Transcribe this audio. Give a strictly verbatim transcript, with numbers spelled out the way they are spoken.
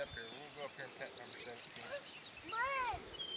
up here. We'll go up here and pet number seventeen. Mom!